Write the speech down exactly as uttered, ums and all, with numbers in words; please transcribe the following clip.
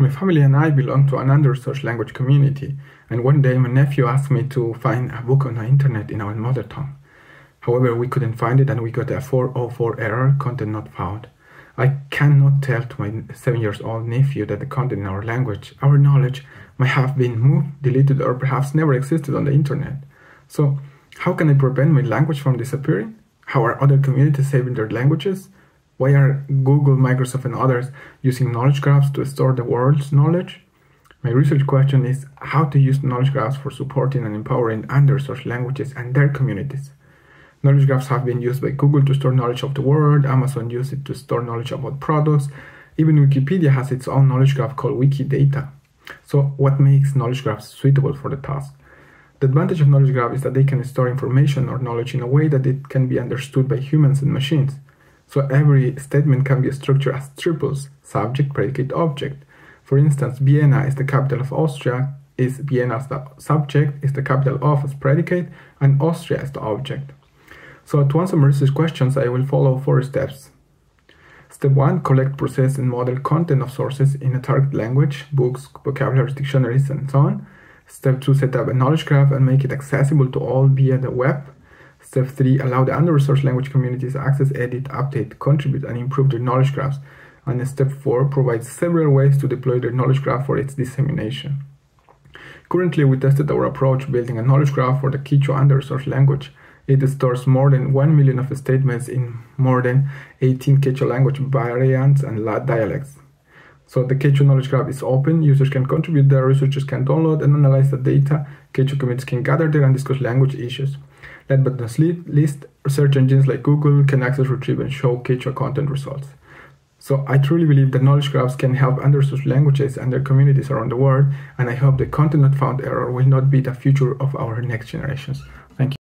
My family and I belong to an under-resourced language community, and one day my nephew asked me to find a book on the internet in our mother tongue. However, we couldn't find it and we got a four oh four error, content not found. I cannot tell to my seven-year-old nephew that the content in our language, our knowledge, might have been moved, deleted, or perhaps never existed on the internet. So, how can I prevent my language from disappearing? How are other communities saving their languages? Why are Google, Microsoft, and others using knowledge graphs to store the world's knowledge? My research question is how to use knowledge graphs for supporting and empowering under-resourced languages and their communities. Knowledge graphs have been used by Google to store knowledge of the world, Amazon uses it to store knowledge about products, even Wikipedia has its own knowledge graph called Wikidata. So what makes knowledge graphs suitable for the task? The advantage of knowledge graphs is that they can store information or knowledge in a way that it can be understood by humans and machines. So every statement can be structured as triples, subject, predicate, object. For instance, Vienna is the capital of Austria, is Vienna as the subject, is the capital of as predicate, and Austria as the object. So to answer my research questions, I will follow four steps. Step one, collect, process, and model content of sources in a target language, books, vocabularies, dictionaries, and so on. Step two, set up a knowledge graph and make it accessible to all via the web. Step three, allow the under-resourced language communities access, edit, update, contribute, and improve their knowledge graphs. And step four, provide several ways to deploy their knowledge graph for its dissemination. Currently, we tested our approach building a knowledge graph for the Quechua under-resourced language. It stores more than one million of statements in more than eighteen Quechua language variants and dialects. So the Quechua knowledge graph is open, users can contribute there, researchers can download and analyze the data, Quechua communities can gather there and discuss language issues. Last but not least, search engines like Google can access, retrieve and show Quechua content results. So I truly believe that knowledge graphs can help under-resourced languages and their communities around the world, and I hope the content not found error will not be the future of our next generations. Thank you.